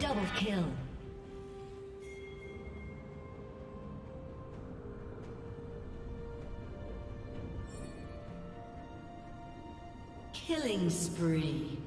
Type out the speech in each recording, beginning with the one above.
Double kill. Killing spree.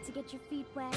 need to get your feet wet.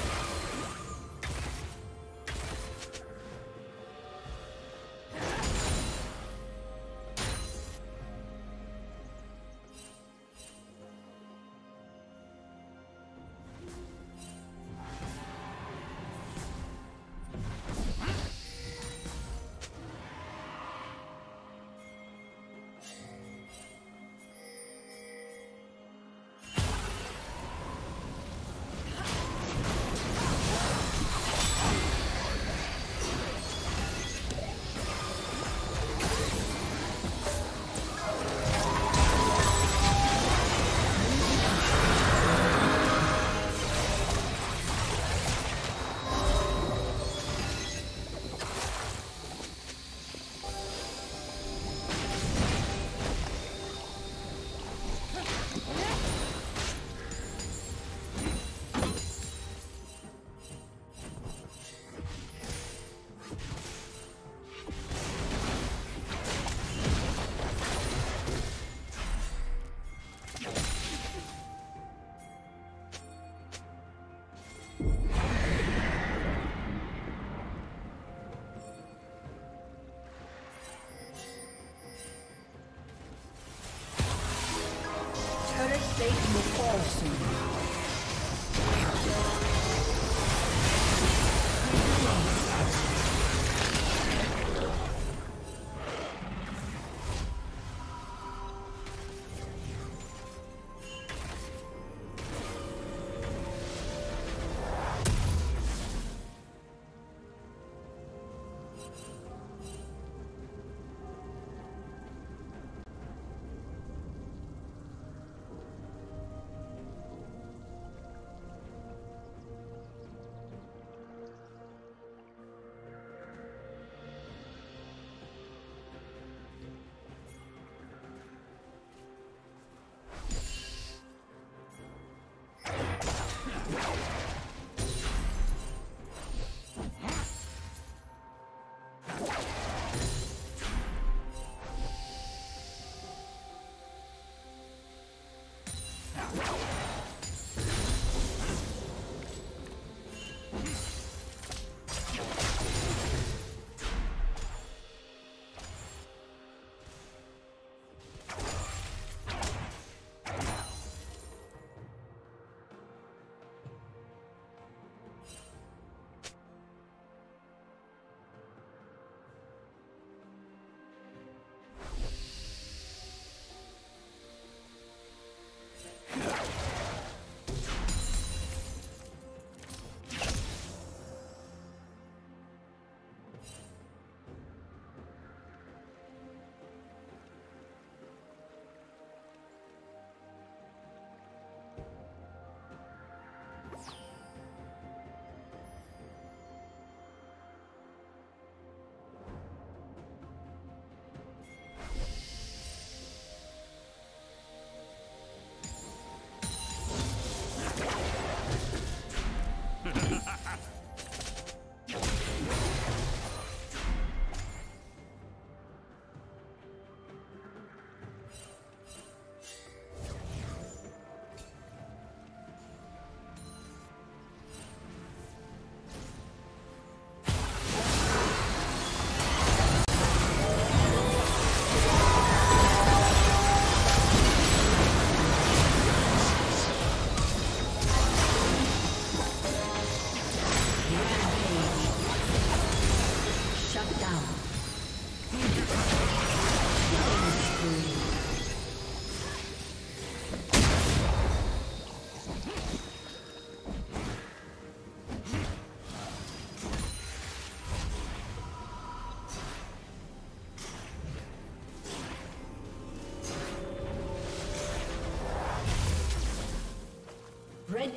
Red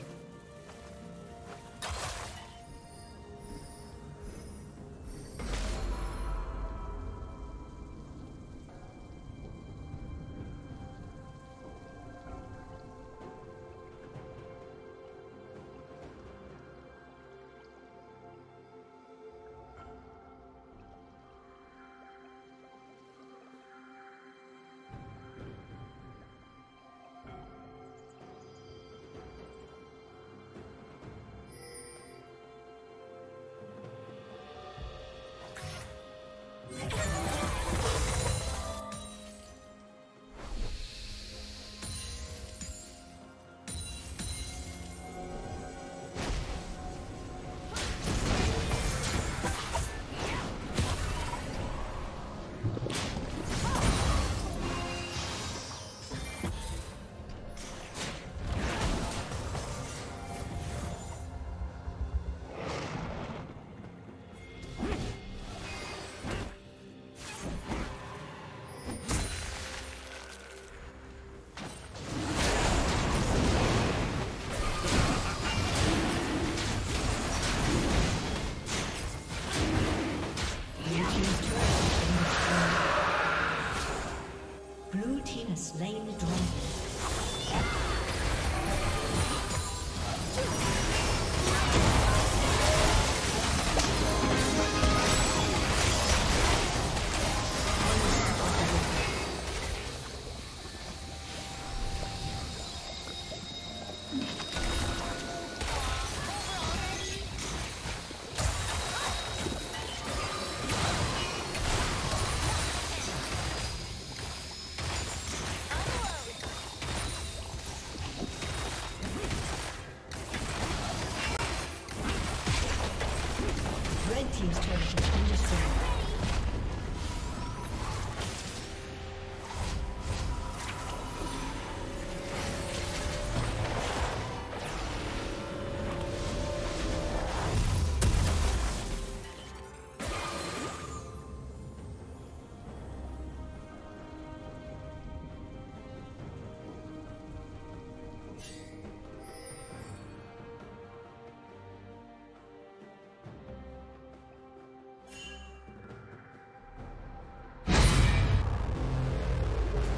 Blue team has slain the dragon.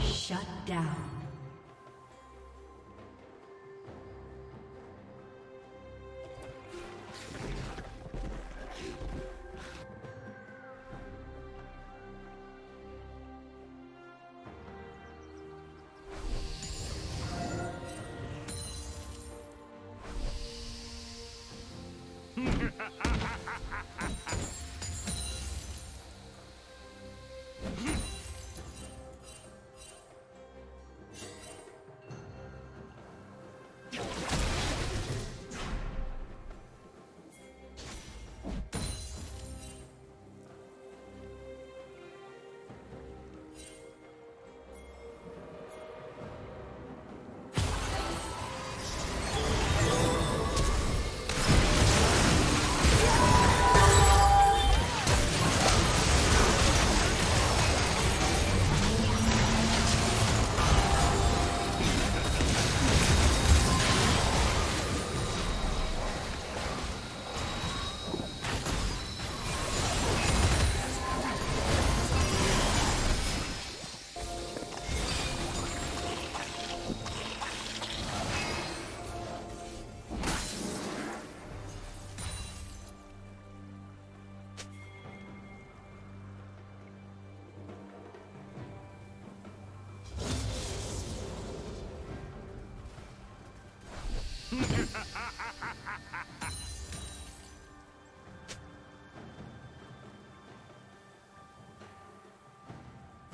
Shut down.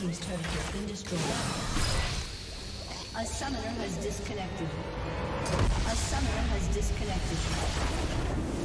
team's turret has been destroyed. A summoner has disconnected. A summoner has disconnected.